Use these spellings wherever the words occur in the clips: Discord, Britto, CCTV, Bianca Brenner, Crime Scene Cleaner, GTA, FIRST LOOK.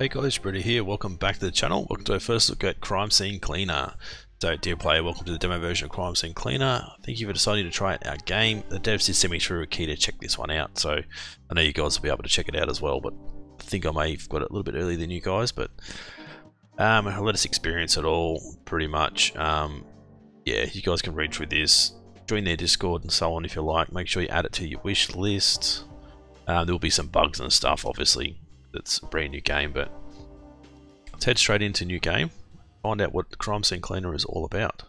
Hey guys, Britto here, welcome back to the channel, welcome to our first look at Crime Scene Cleaner. So dear player, welcome to the demo version of Crime Scene Cleaner. Thank you for deciding to try out our game. The devs did send me through a key to check this one out, so I know you guys will be able to check it out as well, but I think I may have got it a little bit earlier than you guys, but let us experience it all, pretty much. Yeah, you guys can read through this, join their Discord and so on if you like. Make sure you add it to your wish list. There will be some bugs and stuff, obviously. It's a brand new game, but let's head straight into new game, find out what the Crime Scene Cleaner is all about.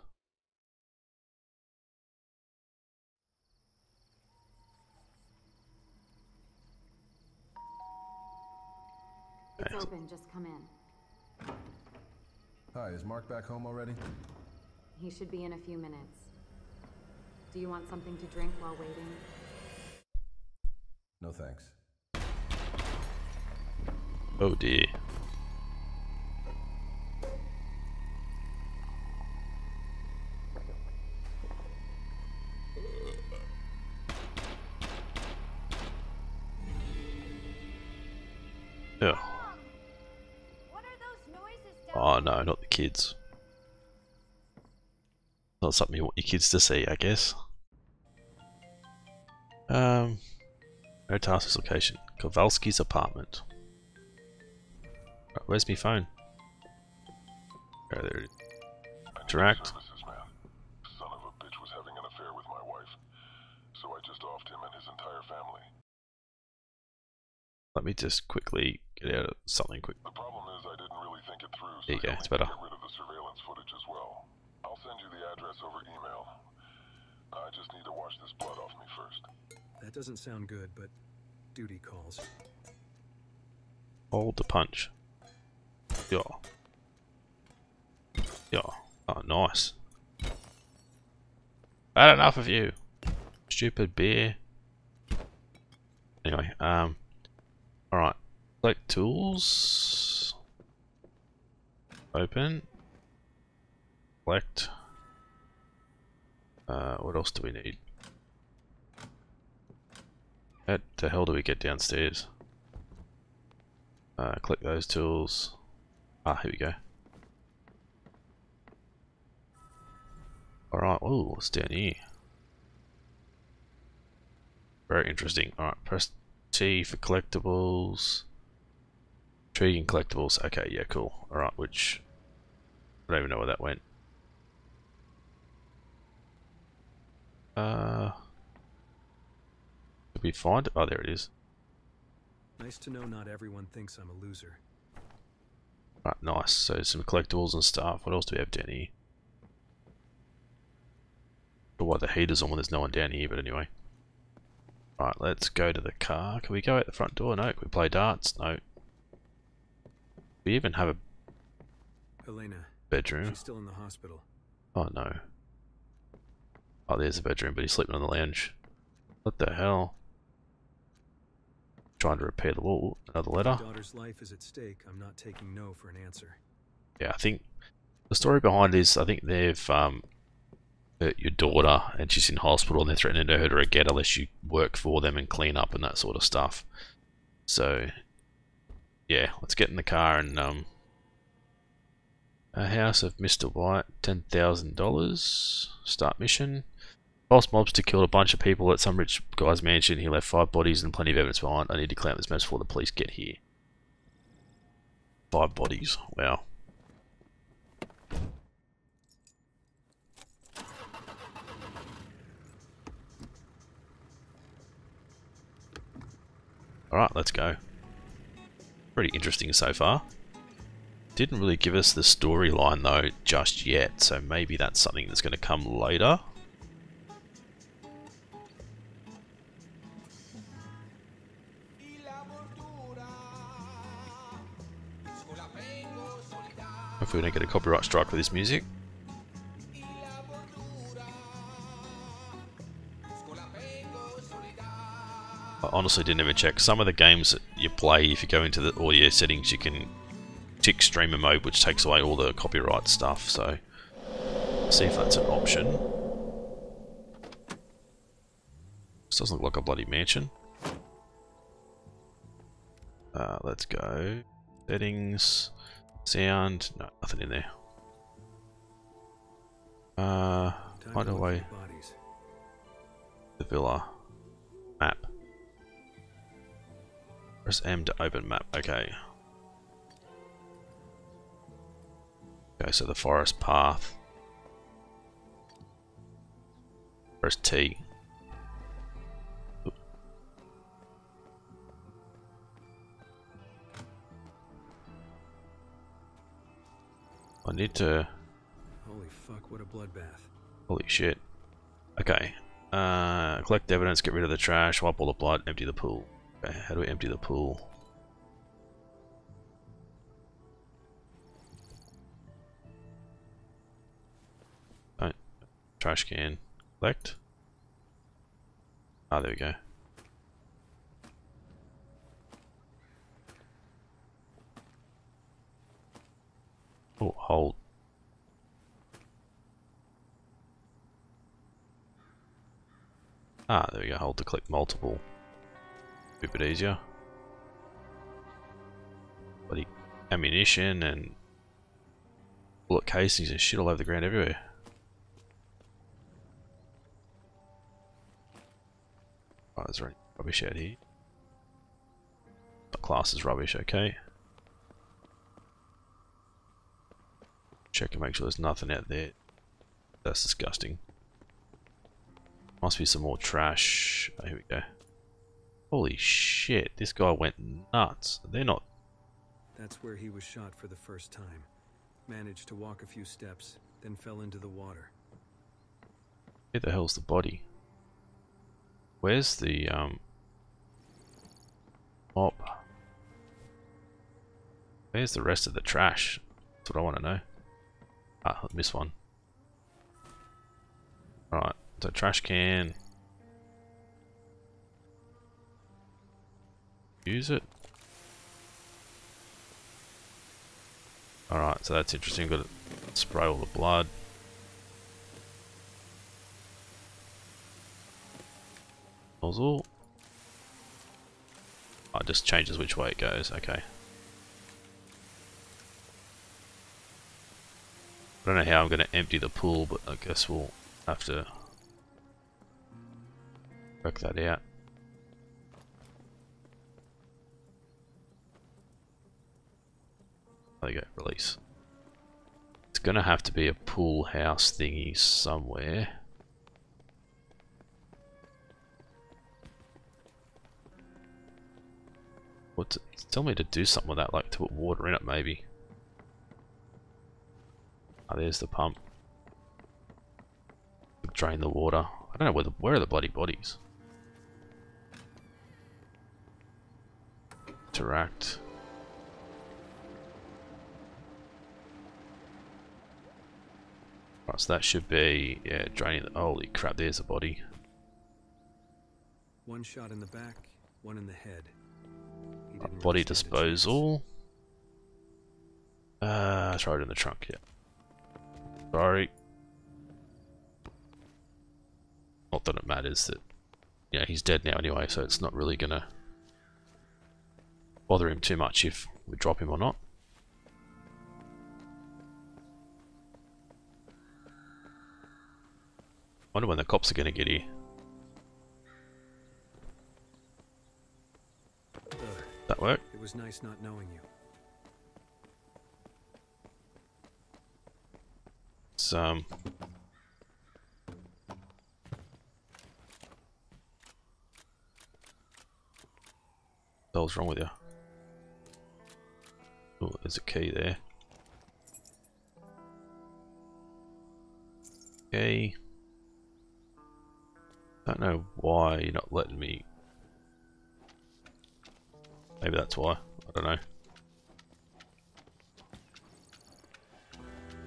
It's open, just come in. Hi, is Mark back home already? He should be in a few minutes. Do you want something to drink while waiting? No thanks. Oh dear. Ugh. What are those noises down there? Oh no, not the kids. Not something you want your kids to see, I guess. No task location. Kowalski's apartment. Where's my phone? Oh, there it is. Interact. Services man. Son of a bitch was having an affair with my wife, so I just offed him and his entire family. Let me just quickly get out of something quick. The problem is I didn't really think it through, so there you go. It's better. Get rid of the surveillance footage as well. I'll send you the address over email. I just need to wash this blood off me first. That doesn't sound good, but duty calls. Hold the punch. Yeah. Yeah. Oh, nice. Bad enough of you. Stupid bear. Anyway, alright. Select tools. Open. Select. What else do we need? How the hell do we get downstairs? Click those tools. Ah, here we go. Alright, oh, what's down here? Very interesting. Alright, press T for collectibles. Intriguing collectibles. Okay, yeah, cool. Alright, which... I don't even know where that went. Did we find it? Oh, there it is. Nice to know not everyone thinks I'm a loser. Right, nice. So some collectibles and stuff. What else do we have down here? Or why the heater's on when there's no one down here, but anyway. Right, let's go to the car. Can we go out the front door? No. Can we play darts? No. We even have a Elena bedroom. She's still in the hospital. Oh no. Oh, there's a bedroom, but he's sleeping on the lounge. What the hell? Trying to repair the wall. Another letter. My daughter's life is at stake. I'm not taking no for an answer. Yeah, I think the story behind is I think they've hurt your daughter and she's in hospital and they're threatening to hurt her again unless you work for them and clean up and that sort of stuff. So yeah, let's get in the car and a house of Mr. White, $10,000. Start mission. False mobster killed a bunch of people at some rich guy's mansion. He left 5 bodies and plenty of evidence behind. I need to clean up this mess before the police get here. 5 bodies. Wow. Alright, let's go. Pretty interesting so far. Didn't really give us the storyline though just yet, so maybe that's something that's going to come later. If we don't get a copyright strike for this music. I honestly didn't even check. Some of the games that you play, if you go into the audio settings, you can tick streamer mode, which takes away all the copyright stuff. So, see if that's an option. This doesn't look like a bloody mansion. Let's go. Settings, sound, no, nothing in there. How do I? The villa map. Press M to open map. Okay. Okay, so the forest path. Press T. I need to. Holy fuck! What a bloodbath! Holy shit! Okay. Collect evidence. Get rid of the trash. Wipe all the blood. Empty the pool. Okay. How do we empty the pool? Don't. Trash can. Collect. Ah, there we go. Oh, hold. Ah, there we go. Hold to click multiple. A bit easier. Bloody ammunition and bullet casings and shit all over the ground everywhere. Oh, is there any rubbish out here? The class is rubbish, okay. Check and make sure there's nothing out there. That's disgusting. Must be some more trash. Oh, here we go. Holy shit! This guy went nuts. They're not. That's where he was shot for the first time. Managed to walk a few steps, then fell into the water. Where the hell's the body? Where's the mop? Where's the rest of the trash? That's what I want to know. Ah, I missed one. Alright, so trash can. Use it. Alright, so that's interesting. Got to spray all the blood. Nozzle. Oh, it just changes which way it goes. Okay. I don't know how I'm going to empty the pool, but I guess we'll have to work that out. There you go, release. It's going to have to be a pool house thingy somewhere. What's it? Tell me to do something with that, like to put water in it maybe. Oh, there's the pump. Drain the water. I don't know where are the bloody bodies. Interact. Right, so that should be yeah, draining the holy crap, there's the body. One shot in the back, one in the head. Right, body disposal. Throw it in the trunk, yeah. Sorry. Not that it matters that, you know, he's dead now anyway, so it's not really gonna bother him too much if we drop him or not. I wonder when the cops are gonna get here. That work? It was nice not knowing you. What the hell's wrong with you? Oh, there's a key there. Okay. Don't know why you're not letting me. Maybe that's why. I don't know.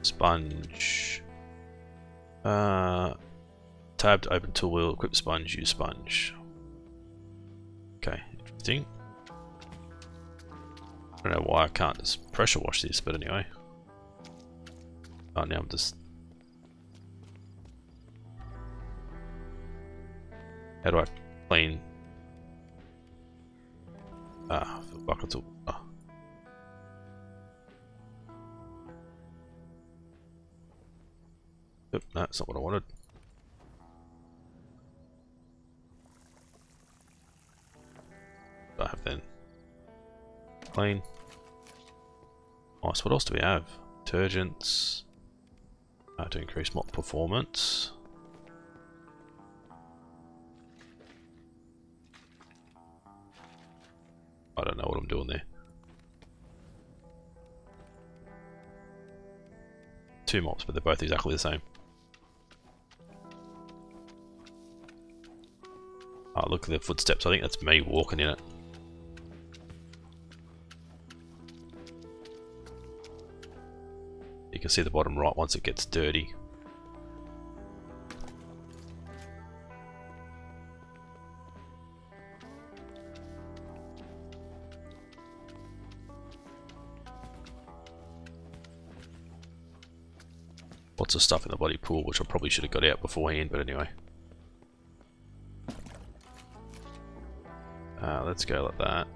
Sponge. Tab to open tool wheel, equip sponge, use sponge. Okay, interesting. I don't know why I can't just pressure wash this, but anyway. Oh, now I'm just. How do I clean? Ah, bucket tool. Oh. Oop, no, that's not what I wanted. What do I have then? Clean. Nice. What else do we have? Detergents. To increase mop performance. I don't know what I'm doing there. 2 mops, but they're both exactly the same. Oh, look at their footsteps. I think that's me walking in it. You can see the bottom right once it gets dirty. Lots of stuff in the bloody pool, which I probably should have got out beforehand, but anyway. Let's go like that.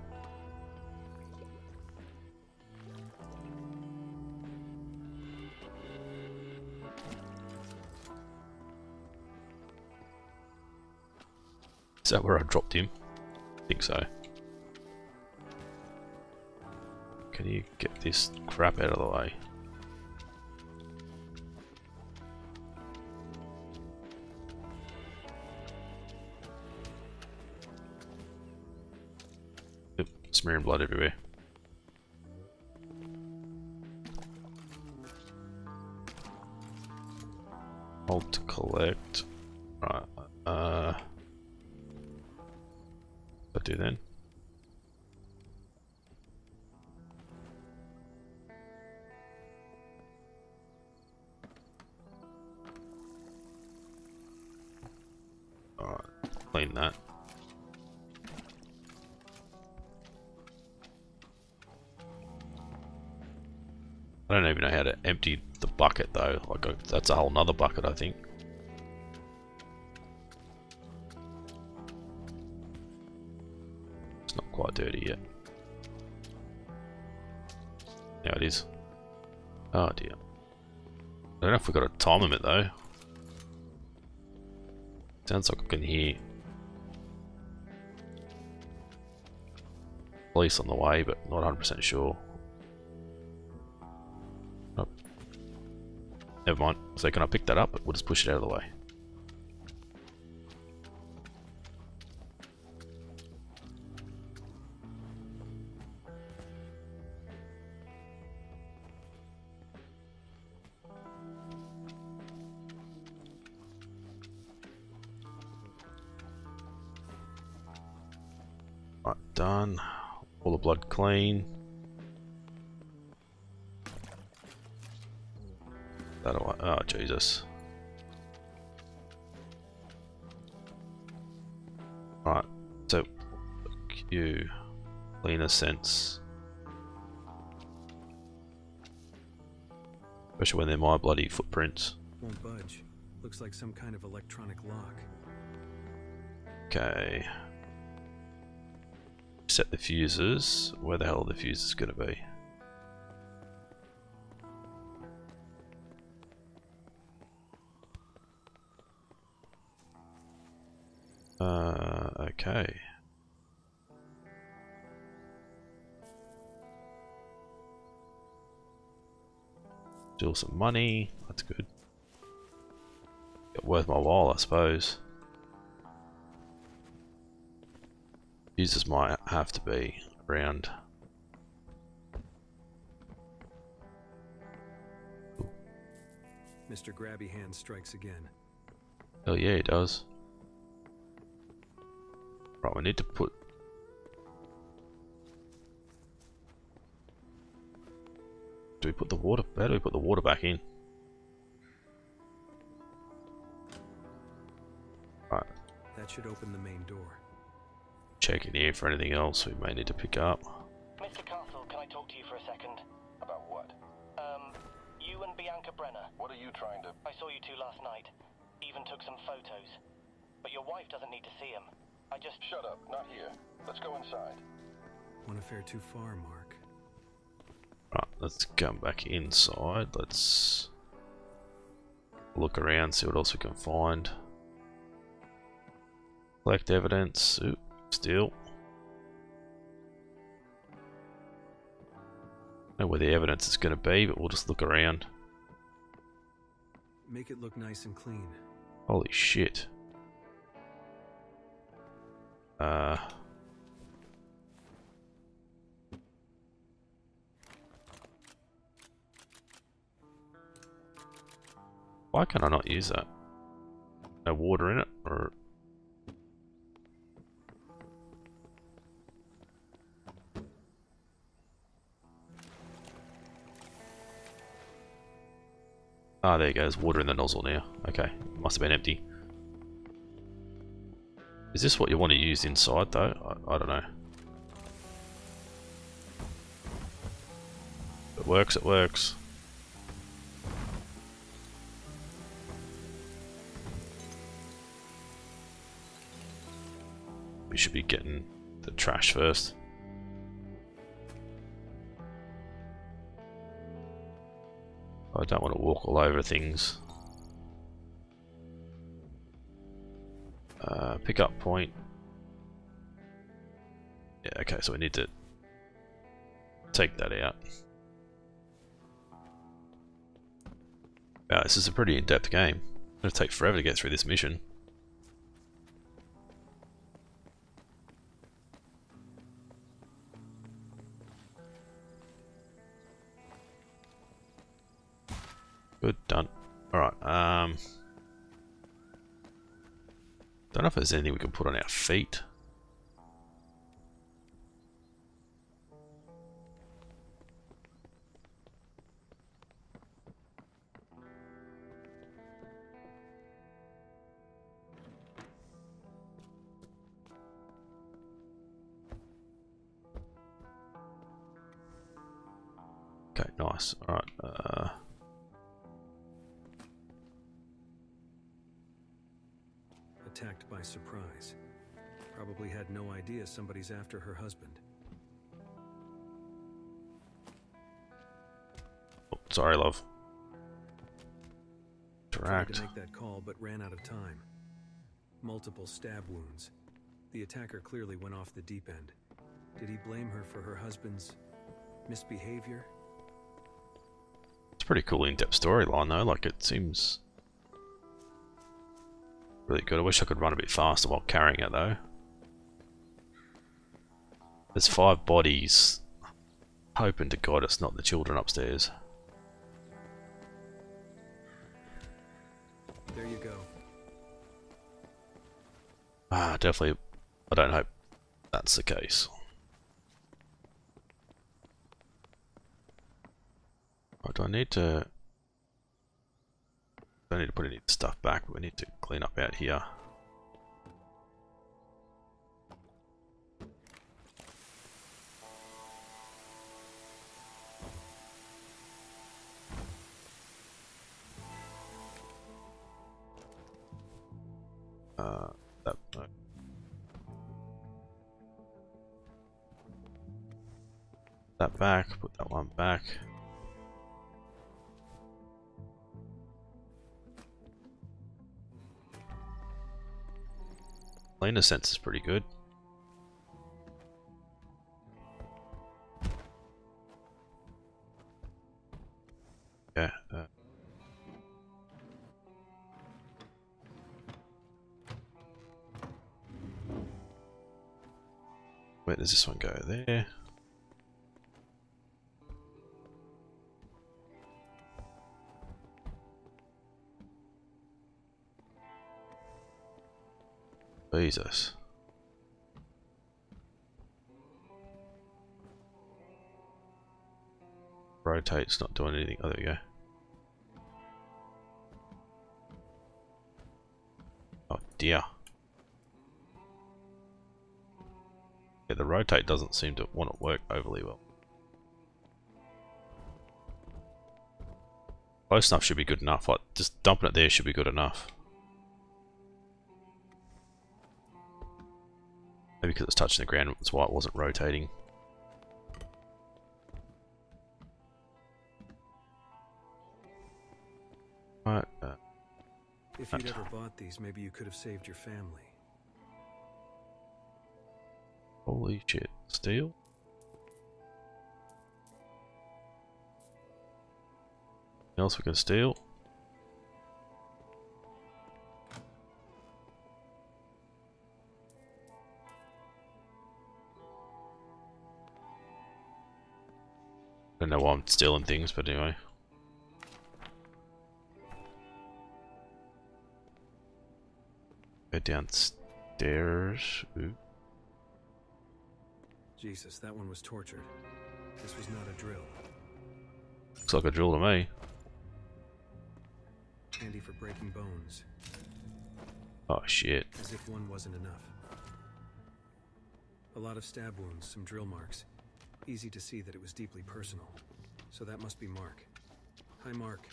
Is that where I dropped him? I think so. Can you get this crap out of the way? Smearing blood everywhere. Hold to collect. Right. What do I do then? All right. Clean that. I don't even know how to empty the bucket though, like that's a whole nother bucket I think. It's not quite dirty yet. Now it is. Oh dear. I don't know if we've got a time limit though. Sounds like I can hear police on the way, but not 100% sure. Never mind. So can I pick that up? We'll just push it out of the way. Right, done. All the blood clean. Oh, Jesus. Right, so Q, cleaner sense. Especially when they're my bloody footprints. Won't budge. Looks like some kind of electronic lock. Okay. Set the fuses. Where the hell are the fuses going to be? Okay. Still some money, that's good. It's worth my while, I suppose. Users might have to be around. Ooh. Mr. Grabby Hand strikes again. Oh yeah, he does. Right, we need to put how do we put the water back in? Right. That should open the main door. Check in here for anything else we may need to pick up. Mr. Castle, can I talk to you for a second? About what? You and Bianca Brenner. What are you trying to? I saw you two last night. Even took some photos. But your wife doesn't need to see him. I just... Shut up, not here. Let's go inside. One affair too far, Mark. Right, let's come back inside. Let's look around, see what else we can find. Collect evidence. Oop, steal. I don't know where the evidence is going to be, but we'll just look around. Make it look nice and clean. Holy shit. Why can I not use that? No water in it, or... Ah, there you go, there's water in the nozzle now. Okay, must have been empty. Is this what you want to use inside though? I don't know. It works, it works. We should be getting the trash first. I don't want to walk all over things. Pickup point. Yeah, okay, so we need to take that out. Wow, this is a pretty in-depth game. It's going to take forever to get through this mission. Good, done. Alright, don't know if there's anything we can put on our feet. Okay, nice. Alright, attacked by surprise. Probably had no idea somebody's after her husband. Oh, sorry, love. Interact. Tried to make that call, but ran out of time. Multiple stab wounds. The attacker clearly went off the deep end. Did he blame her for her husband's misbehavior? It's a pretty cool in-depth storyline, though. Like, it seems really good. I wish I could run a bit faster while carrying it though. There's 5 bodies. Hoping to God it's not the children upstairs. There you go. Ah, definitely. I don't hope that's the case. What do I need to... Don't need to put any stuff back, but we need to clean up out here. That, no. That back, put that one back. Cleaner sense is pretty good. Yeah. Where does this one go? There. Jesus. Rotate's not doing anything. Oh, there we go. Oh dear. Yeah, the rotate doesn't seem to want to work overly well. Close enough should be good enough. Like, just dumping it there should be good enough. Maybe because it's touching the ground, that's why it wasn't rotating. Right, If you'd ever bought these, maybe you could have saved your family. Holy shit. Steel? Anything else we can steal? I don't know why I'm stealing things, but anyway. Go downstairs. Ooh. Jesus, that one was tortured. This was not a drill. Looks like a drill to me. Handy for breaking bones. Oh shit. As if one wasn't enough. A lot of stab wounds, some drill marks. Easy to see that it was deeply personal. So that must be Mark. Hi, Mark.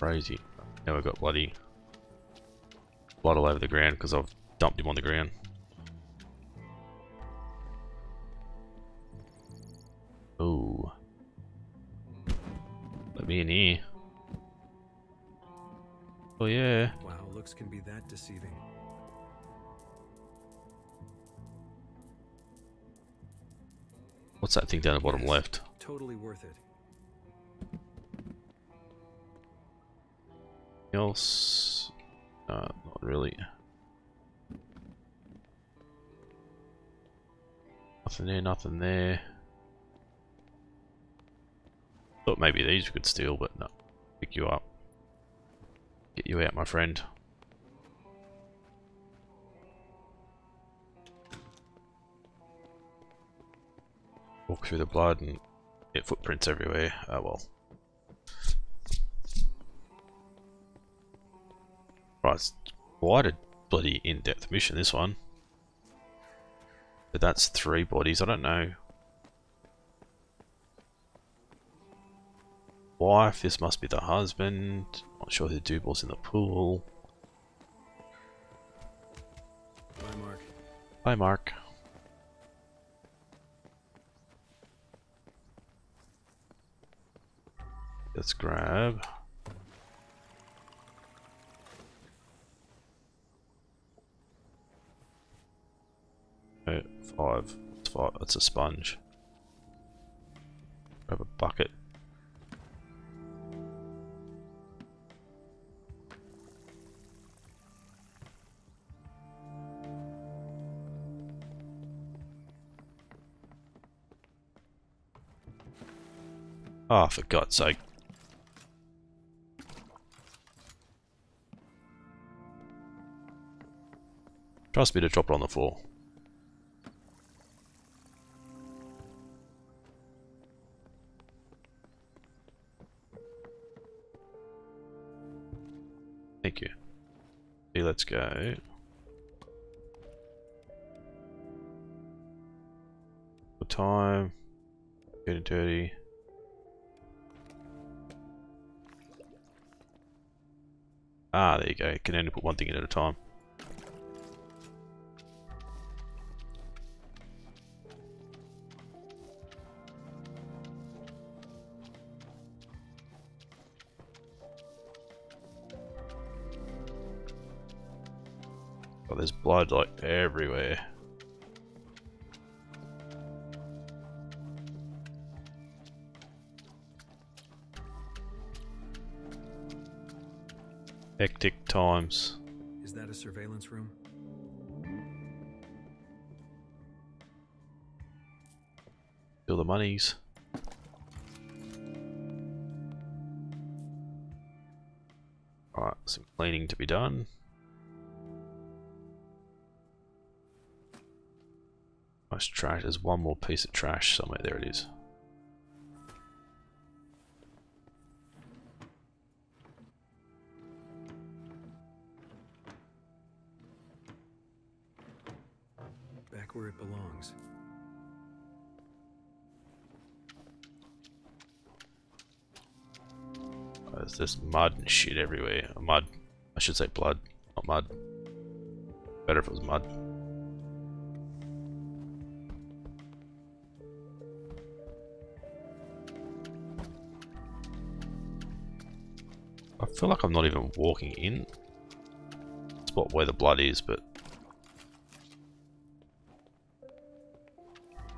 Crazy. Now we've got bloody blood all over the ground because I've dumped him on the ground. Oh. Let me in here. Oh yeah. Wow, looks can be that deceiving. What's that thing down the bottom left? Totally worth it. Else? Not really. Nothing there, nothing there. Thought maybe these we could steal, but no. Pick you up. Get you out, my friend. Walk through the blood and get footprints everywhere. Oh well. Right, it's quite a bloody in-depth mission, this one. But that's 3 bodies, I don't know. Wife, this must be the husband. Not sure who the dude was in the pool. Bye, Mark. Bye, Mark. Let's grab. Oh, 5. It's 5. That's a sponge. Grab a bucket. Ah, oh, for God's sake. Trust me to drop it on the floor. Thank you. Okay, let's go. The time. Getting dirty. Ah, there you go. Can only put one thing in at a time. There's blood like everywhere. Hectic times. Is that a surveillance room? Steal the monies. Alright, some cleaning to be done. Trash. There's one more piece of trash somewhere. There it is. Back where it belongs. Oh, there's just mud and shit everywhere. Mud. I should say blood, not mud. Better if it was mud. I feel like I'm not even walking in the spot where the blood is, but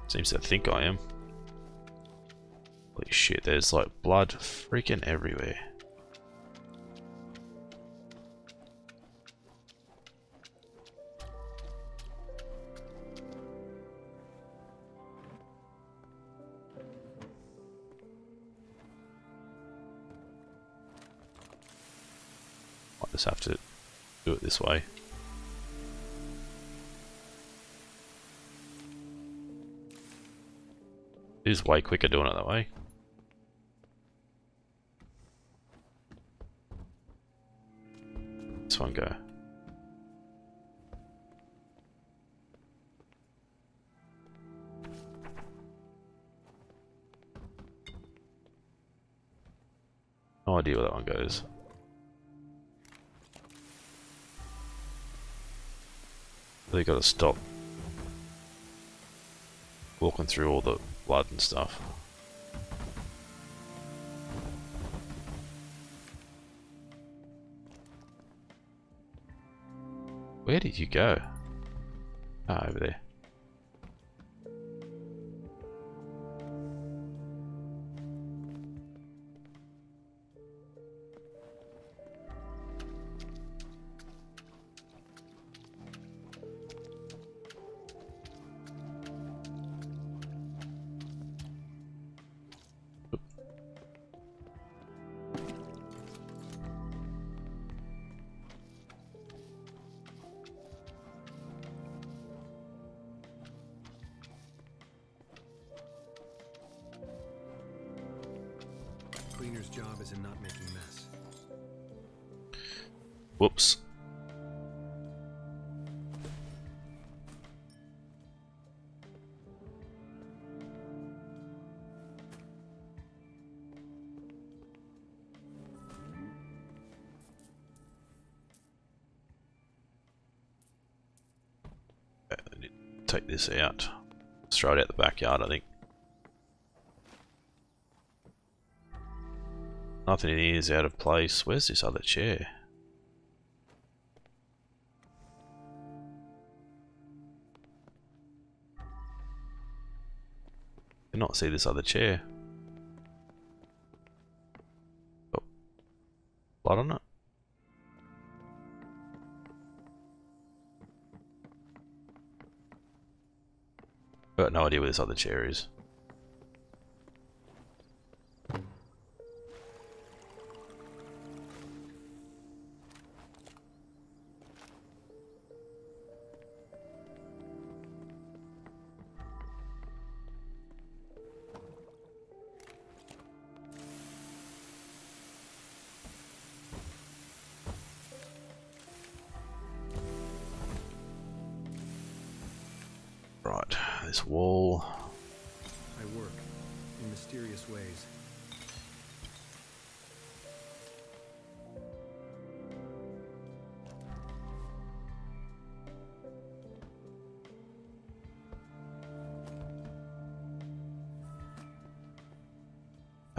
seems to think I am. Holy shit, there's like blood freaking everywhere. Just have to do it this way. It is way quicker doing it that way. This one go. No idea where that one goes. Really gotta stop walking through all the blood and stuff. Where did you go? Ah, over there. Cleaner's job is in not making mess. Whoops. I need to take this out. Let's throw it out the backyard, I think. Nothing in here is out of place. Where's this other chair? I cannot see this other chair. Oh, blood on it. I've got no idea where this other chair is. Right, this wall. I work in mysterious ways.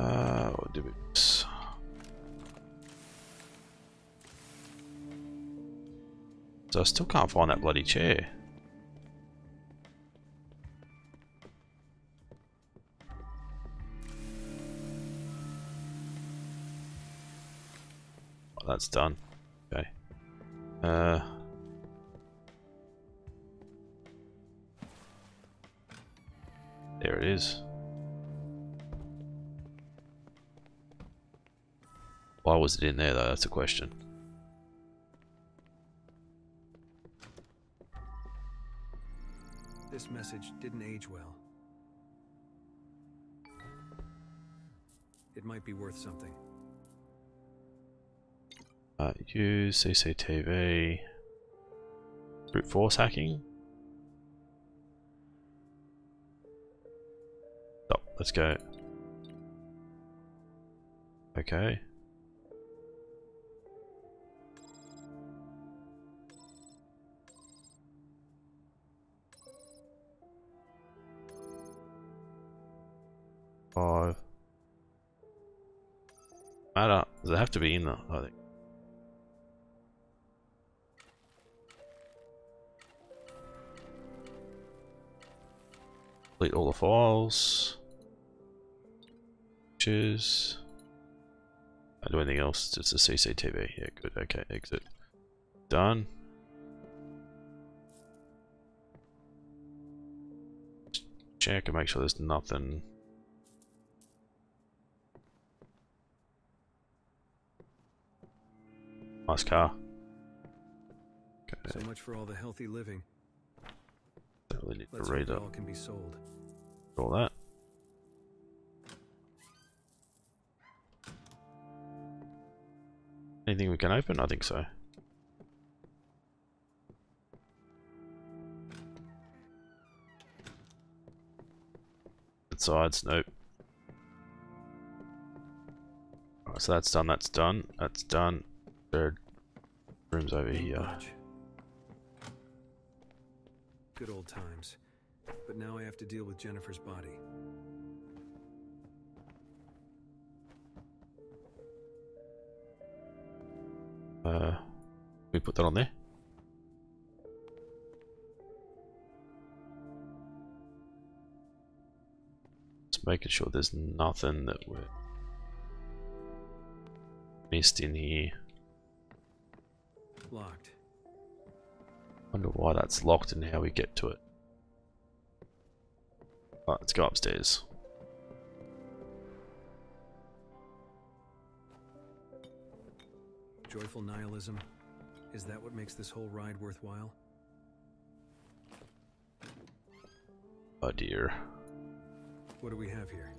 What do we? So I still can't find that bloody chair. That's done. Okay. There it is. Why was it in there though? That's a question. This message didn't age well. It might be worth something. Use CCTV, brute force hacking. Stop, let's go. Okay. I don't. Does it have to be in there? I think. Delete all the files. Pictures. I do anything else? Just the CCTV. Yeah, good. Okay, exit. Done. Just check and make sure there's nothing. Nice car. Okay. So much for all the healthy living. Don't really need to read it. All can be sold. All that. Anything we can open? I think so. Sides, nope. Alright, so that's done, that's done, that's done. Third room's over here. Good old times. But now I have to deal with Jennifer's body. We put that on there. Just making sure there's nothing that we missed in here. Locked. Wonder why that's locked and how we get to it. Alright, let's go upstairs. Joyful nihilism? Is that what makes this whole ride worthwhile? Oh dear. What do we have here?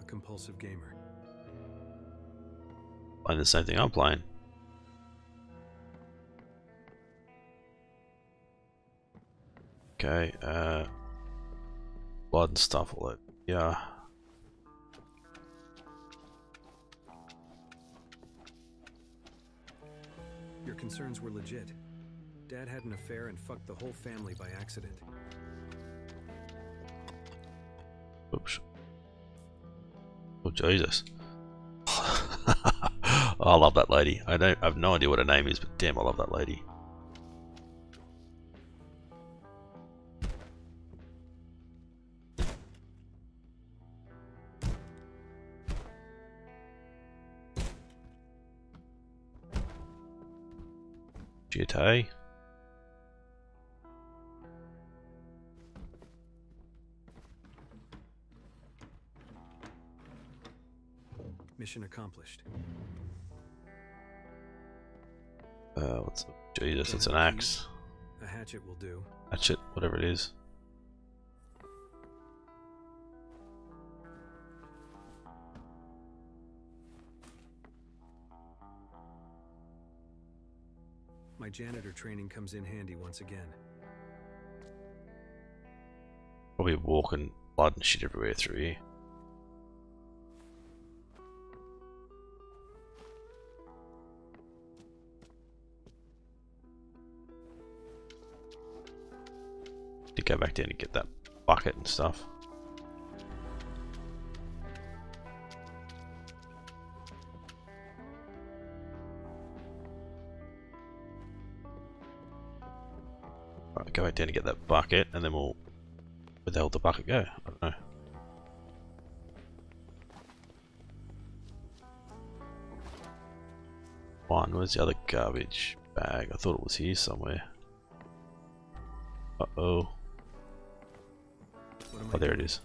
A compulsive gamer. Playing the same thing I'm playing. Okay, blood and stuff all over. Yeah. Your concerns were legit. Dad had an affair and fucked the whole family by accident. Oops. Oh Jesus. I love that lady. I have no idea what her name is, but damn I love that lady. GTA. Mission accomplished. What's up? Jesus, it's an axe. A hatchet will do. Hatchet, whatever it is. My janitor training comes in handy once again. Probably walking blood and shit everywhere through here. To go back down and get that bucket and stuff. Go back down to get that bucket, and then we'll. Where the hell did the bucket go? I don't know. One. Where's the other garbage bag? I thought it was here somewhere. Uh oh. Oh, there it is.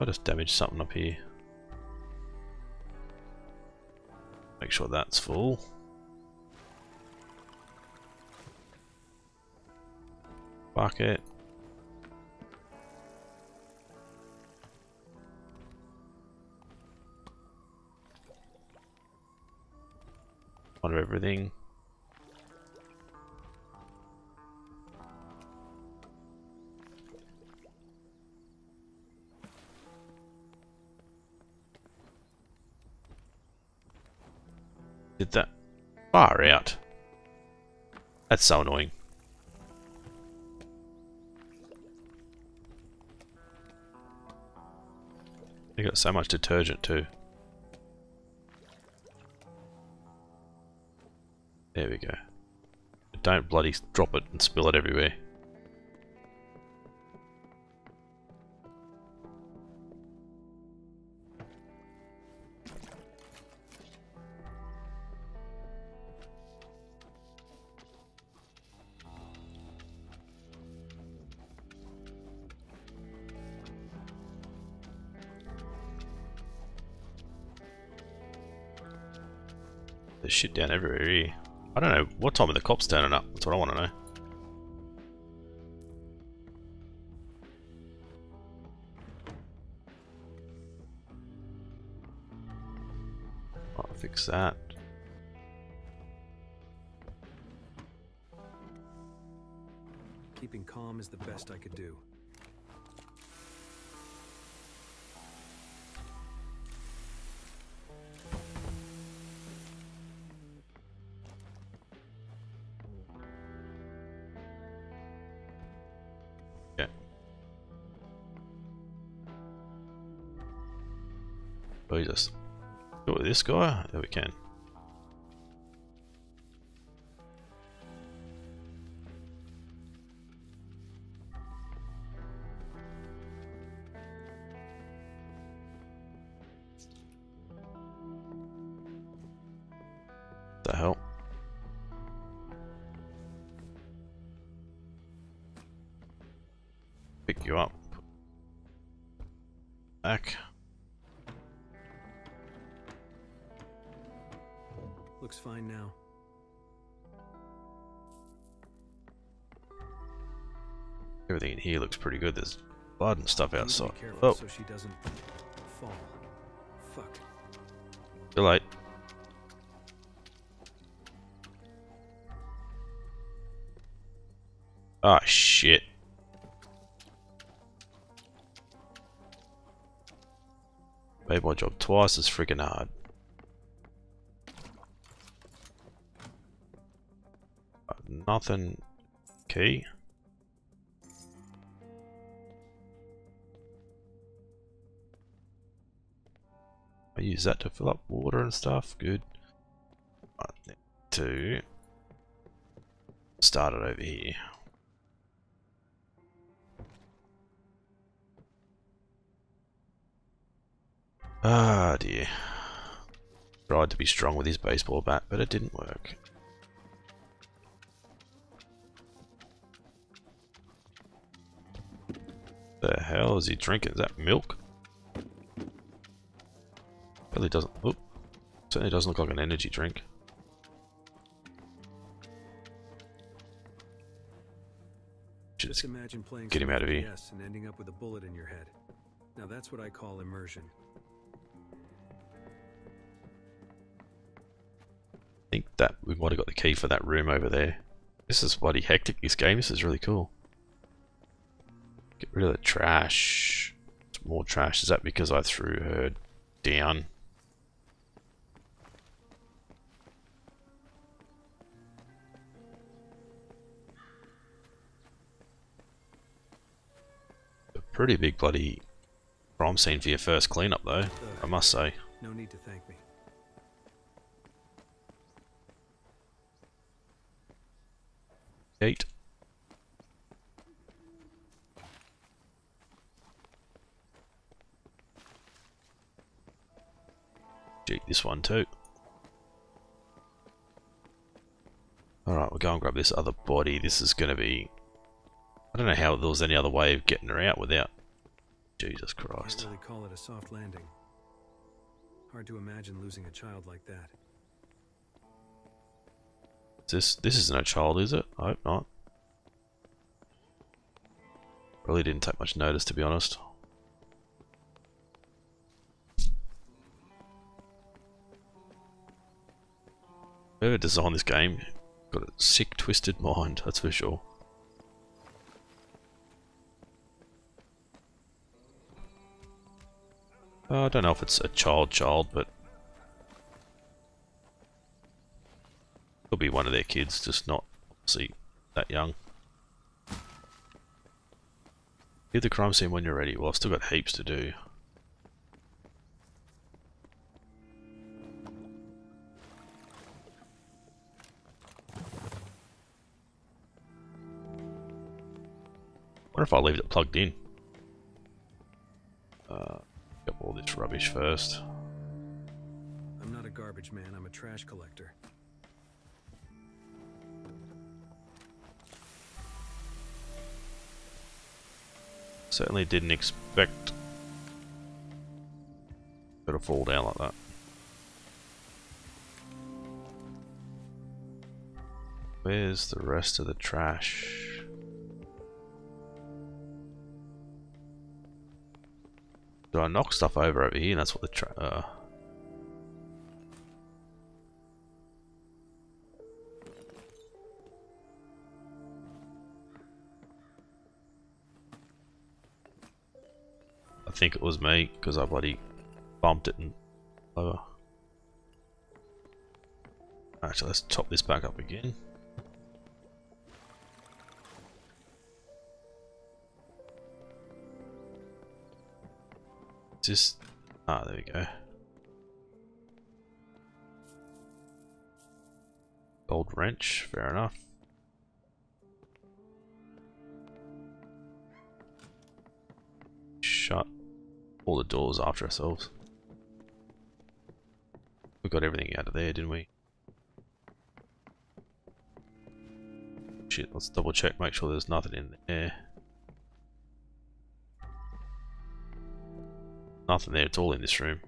I just damaged something up here. Make sure that's full. Bucket. Out of everything. Did that far out. That's so annoying. They got so much detergent too. There we go. Don't bloody drop it and spill it everywhere. There's shit down everywhere. Here. I don't know, what time are the cops turning up? That's what I want to know. I'll fix that. Keeping calm is the best I could do. We just do it with this guy. There we can. The hell. Pick you up. Back. Looks fine now. Everything in here looks pretty good. There's blood and stuff outside. Oh, so she doesn't fall. Fuck. Too late. Ah, shit. Made my job twice as freaking hard. Nothing key. I use that to fill up water and stuff. Good. I need to start it over here. Ah dear. Tried to be strong with his baseball bat, but it didn't work. The hell is he drinking? Is that milk? Really doesn't. Oop, certainly doesn't look like an energy drink. Just imagine playing get him out of here. Yes, and ending up with a bullet in your head. Now that's what I call immersion. I think that we might have got the key for that room over there. This is bloody hectic. This game. This is really cool. Get rid of the trash. It's more trash. Is that because I threw her down? A pretty big bloody crime scene for your first cleanup, though. I must say. No need to thank me. Eight. This one too. Alright, we'll go and grab this other body. This is going to be... I don't know how there was any other way of getting her out without... Jesus Christ. Can't really call it a soft landing. Hard to imagine losing a child like that. This isn't a child, is it? I hope not. Really didn't take much notice, to be honest. Whoever designed this game got a sick, twisted mind, that's for sure. Oh, I don't know if it's a child, but... Could be one of their kids, just not, obviously, that young. Leave the crime scene when you're ready. Well, I've still got heaps to do. wonder if I'll leave it plugged in. Get all this rubbish first. I'm not a garbage man, I'm a trash collector. Certainly didn't expect it to fall down like that. Where's the rest of the trash? Do I knock stuff over here? And that's what the trash. I think it was me because I bloody bumped it and over. Actually, let's top this back up again. Just ah, there we go. Gold wrench, fair enough. Shut all the doors after ourselves. We got everything out of there, didn't we? Shit, let's double check, make sure there's nothing in there. Nothing there, it's all in this room.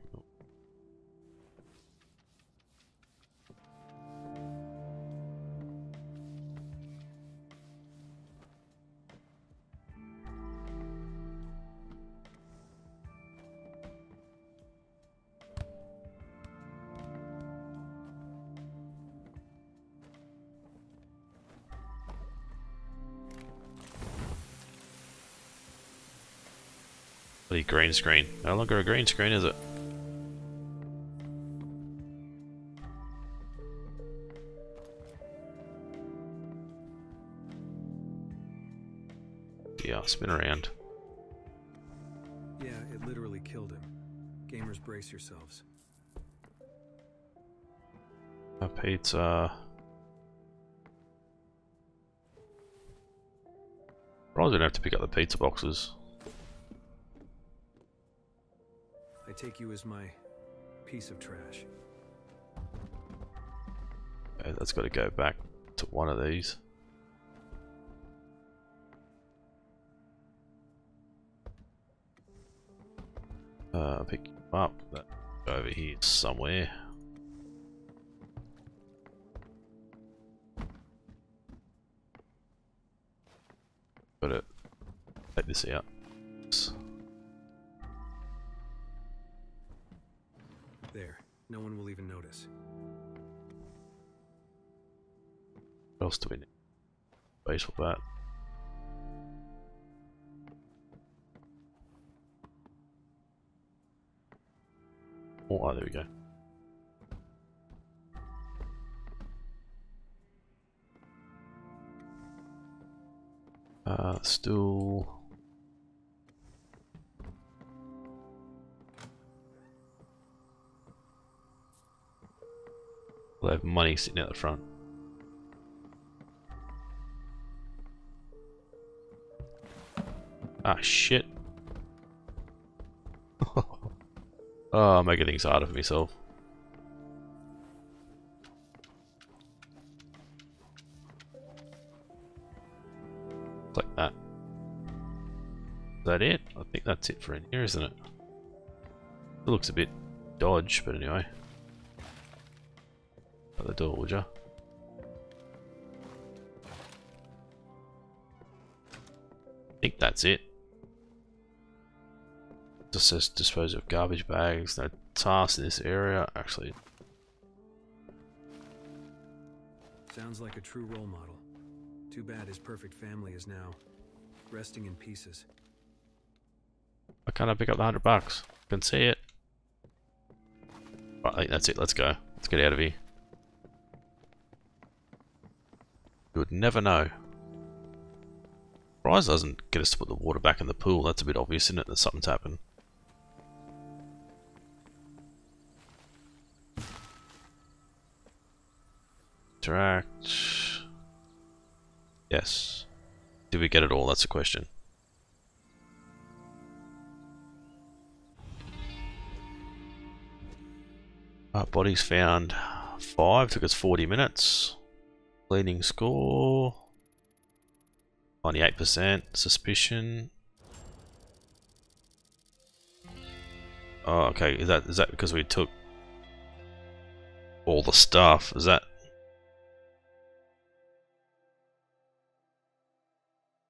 Green screen. No longer a green screen, is it? Yeah, spin around. Yeah, it literally killed him. Gamers, brace yourselves. A pizza. Probably don't have to pick up the pizza boxes. I take you as my piece of trash. Okay, that's got to go back to one of these. Pick you up. That over here somewhere. Got it. Take this out. No one will even notice. What else do we need? Baseball bat. Oh, there we go. Stool. We'll have money sitting out the front. Ah, shit. Oh, I'm making things harder for myself. Like that. Is that it? I think that's it for in here, isn't it? It looks a bit dodgy, but anyway. At the door, would ya? I think that's it. Just says dispose of garbage bags. No tasks in this area. Actually, sounds like a true role model. Too bad his perfect family is now resting in pieces. Why can't I pick up the $100? I can see it. Right, I think that's it. Let's go. Let's get out of here. You would never know. Surprise doesn't get us to put the water back in the pool. That's a bit obvious, isn't it? That something's happened. Interact. Yes. Did we get it all? That's the question. Bodies found 5, took us 40 minutes. Leading score 98%. Suspicion. Oh, okay. Is that because we took all the stuff? Is that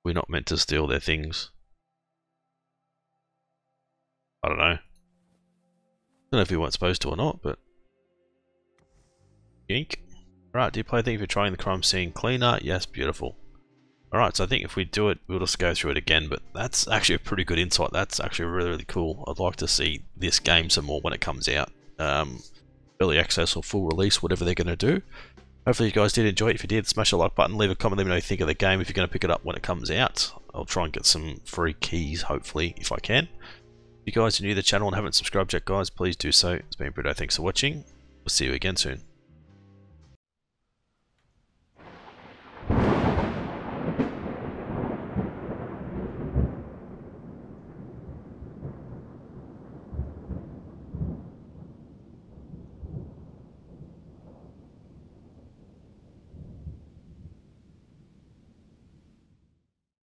we're not meant to steal their things? I don't know. I don't know if we weren't supposed to or not, but yink. Alright, do you play? Thank you for trying the Crime Scene Cleaner. Yes, beautiful. Alright, so I think if we do it, we'll just go through it again, but that's actually a pretty good insight. That's actually really, really cool. I'd like to see this game some more when it comes out. Early access or full release, whatever they're going to do. Hopefully you guys did enjoy it. If you did, smash the like button, leave a comment, let me know what you think of the game if you're going to pick it up when it comes out. I'll try and get some free keys, hopefully, if I can. If you guys are new to the channel and haven't subscribed yet, guys, please do so. It's been Britto, thanks for watching. We'll see you again soon.